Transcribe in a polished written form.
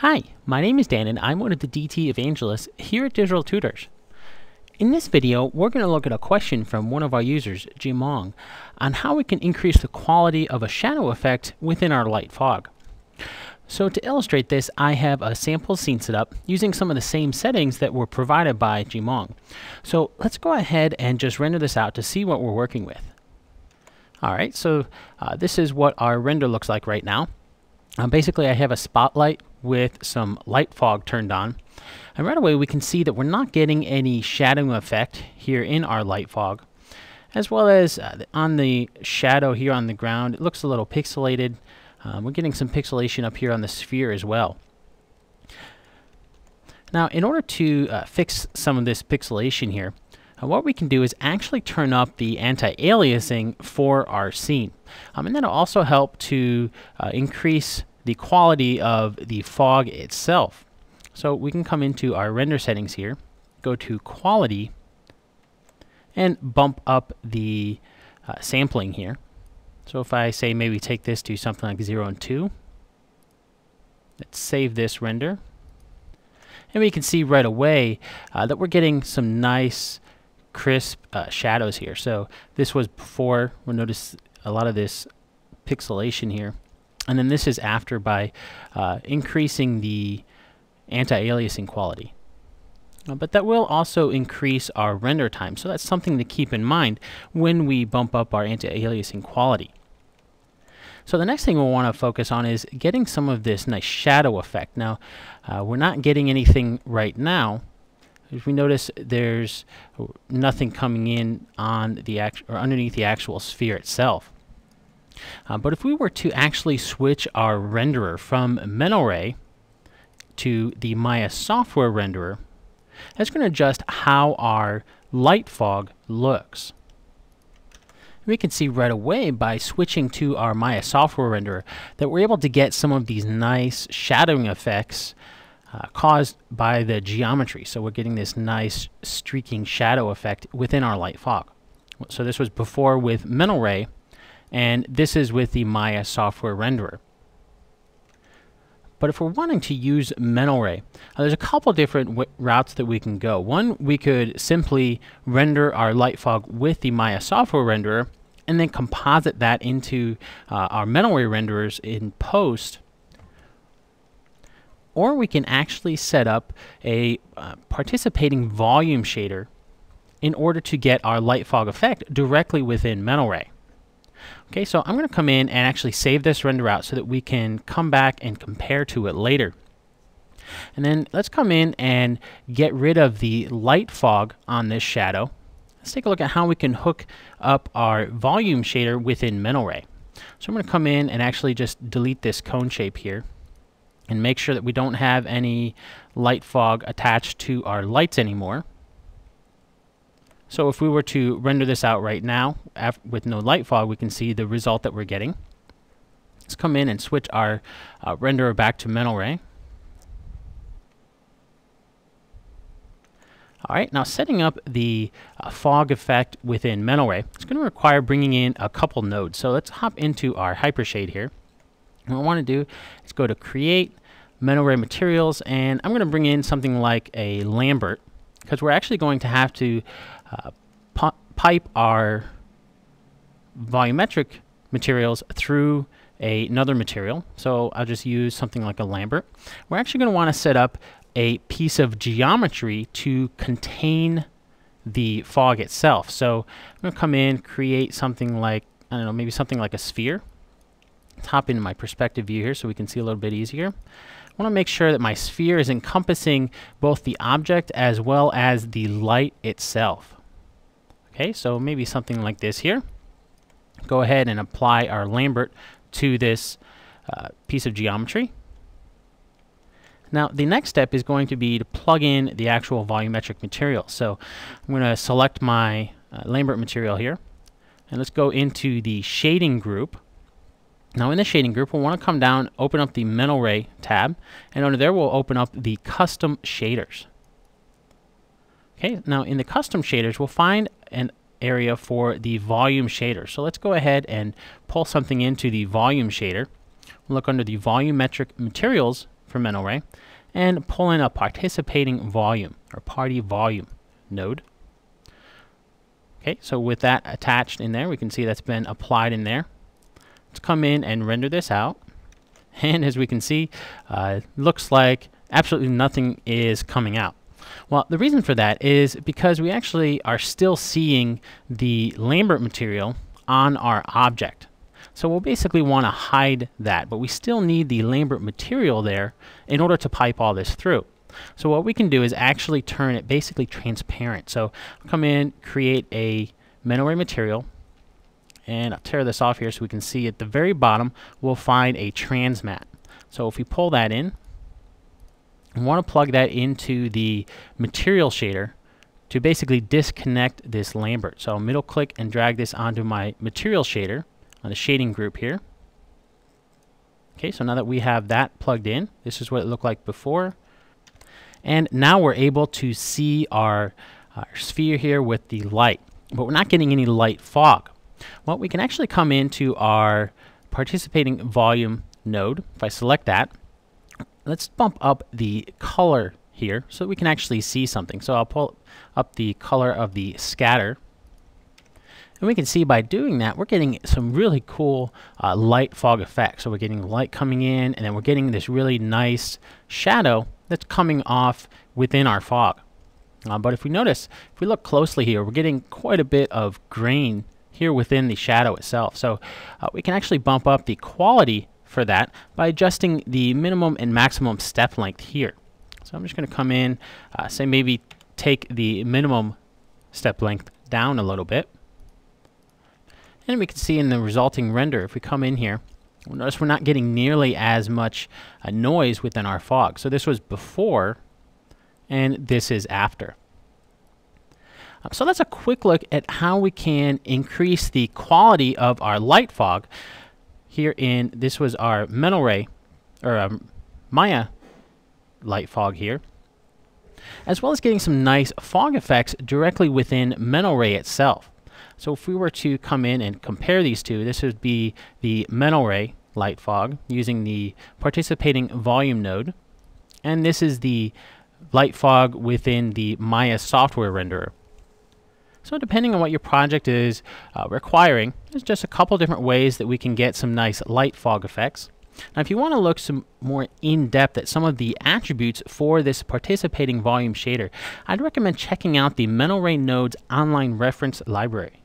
Hi, my name is Dan and I'm one of the DT evangelists here at Digital Tutors. In this video, we're going to look at a question from one of our users, Jimong, on how we can increase the quality of a shadow effect within our light fog. So to illustrate this, I have a sample scene set up using some of the same settings that were provided by Jimong. So let's go ahead and just render this out to see what we're working with. Alright, so this is what our render looks like right now. Basically, I have a spotlight with some light fog turned on, and right away we can see that we're not getting any shadowing effect here in our light fog, as well as on the shadow here on the ground. It looks a little pixelated. We're getting some pixelation up here on the sphere as well. Now, in order to fix some of this pixelation here, what we can do is actually turn up the anti-aliasing for our scene, and that'll also help to increase the quality of the fog itself. So we can come into our render settings here, go to quality, and bump up the sampling here. So if I say maybe take this to something like 0 and 2, let's save this render, and we can see right away that we're getting some nice crisp shadows here. So this was before. We'll notice a lot of this pixelation here. And then this is after by increasing the anti-aliasing quality. But that will also increase our render time, so that's something to keep in mind when we bump up our anti-aliasing quality. So the next thing we'll want to focus on is getting some of this nice shadow effect. Now, we're not getting anything right now. If we notice, there's nothing coming in on the underneath the actual sphere itself. But if we were to actually switch our renderer from Mental Ray to the Maya software renderer, that's going to adjust how our light fog looks. We can see right away by switching to our Maya software renderer that we're able to get some of these nice shadowing effects caused by the geometry. So we're getting this nice streaking shadow effect within our light fog. So this was before with Mental Ray, and this is with the Maya software renderer. But if we're wanting to use Mental Ray, there's a couple different routes that we can go. One, we could simply render our light fog with the Maya software renderer and then composite that into our Mental Ray renderers in post. Or we can actually set up a participating volume shader in order to get our light fog effect directly within Mental Ray. Okay, so I'm going to come in and actually save this render out so that we can come back and compare to it later. And then let's come in and get rid of the light fog on this shadow. Let's take a look at how we can hook up our volume shader within Mental Ray. So I'm going to come in and actually just delete this cone shape here and make sure that we don't have any light fog attached to our lights anymore. So if we were to render this out right now with no light fog, we can see the result that we're getting. Let's come in and switch our renderer back to Mental Ray. All right, now setting up the fog effect within Mental Ray, it's going to require bringing in a couple nodes. So let's hop into our hypershade here. And what I want to do is go to Create, Mental Ray Materials, and I'm going to bring in something like a Lambert, because we're actually going to have to pipe our volumetric materials through another material. So I'll just use something like a Lambert. We're actually going to want to set up a piece of geometry to contain the fog itself. So I'm going to come in, create something like, I don't know, maybe something like a sphere. Let's hop into my perspective view here so we can see a little bit easier. I want to make sure that my sphere is encompassing both the object as well as the light itself. Okay, so maybe something like this here. Go ahead and apply our Lambert to this piece of geometry. Now the next step is going to be to plug in the actual volumetric material. So I'm going to select my Lambert material here, and let's go into the shading group. Now in the shading group, we'll want to come down, open up the Mental Ray tab, and under there we'll open up the custom shaders. Okay, now in the custom shaders, we'll find an area for the volume shader. So let's go ahead and pull something into the volume shader. We'll look under the volumetric materials for Mental Ray, and pull in a participating volume, or party volume node. Okay, so with that attached in there, we can see that's been applied in there. Let's come in and render this out. And as we can see, looks like absolutely nothing is coming out. Well, the reason for that is because we actually are still seeing the Lambert material on our object. So we'll basically want to hide that, but we still need the Lambert material there in order to pipe all this through. So what we can do is actually turn it basically transparent. So I'll come in, create a Mental Ray material, and I'll tear this off here so we can see at the very bottom we'll find a transmat. So if we pull that in, we want to plug that into the material shader to basically disconnect this Lambert. So I'll middle click and drag this onto my material shader on the shading group here. Okay, so now that we have that plugged in, this is what it looked like before. And now we're able to see our sphere here with the light, but we're not getting any light fog. Well, we can actually come into our participating volume node. If I select that, let's bump up the color here so that we can actually see something. So I'll pull up the color of the scatter. And we can see by doing that, we're getting some really cool light fog effects. So we're getting light coming in, and then we're getting this really nice shadow that's coming off within our fog. But if we notice, if we look closely here, we're getting quite a bit of grain here within the shadow itself. So we can actually bump up the quality for that by adjusting the minimum and maximum step length here. So I'm just going to come in, say maybe take the minimum step length down a little bit. And we can see in the resulting render, if we come in here, we'll notice we're not getting nearly as much noise within our fog. So this was before, and this is after. So that's a quick look at how we can increase the quality of our light fog here in, this was our Mental Ray, or Maya light fog here, as well as getting some nice fog effects directly within Mental Ray itself. So if we were to come in and compare these two, this would be the Mental Ray light fog using the participating volume node, and this is the light fog within the Maya software renderer. So depending on what your project is requiring, there's just a couple different ways that we can get some nice light fog effects. Now if you want to look some more in depth at some of the attributes for this participating volume shader, I'd recommend checking out the Mental Ray node's online reference library.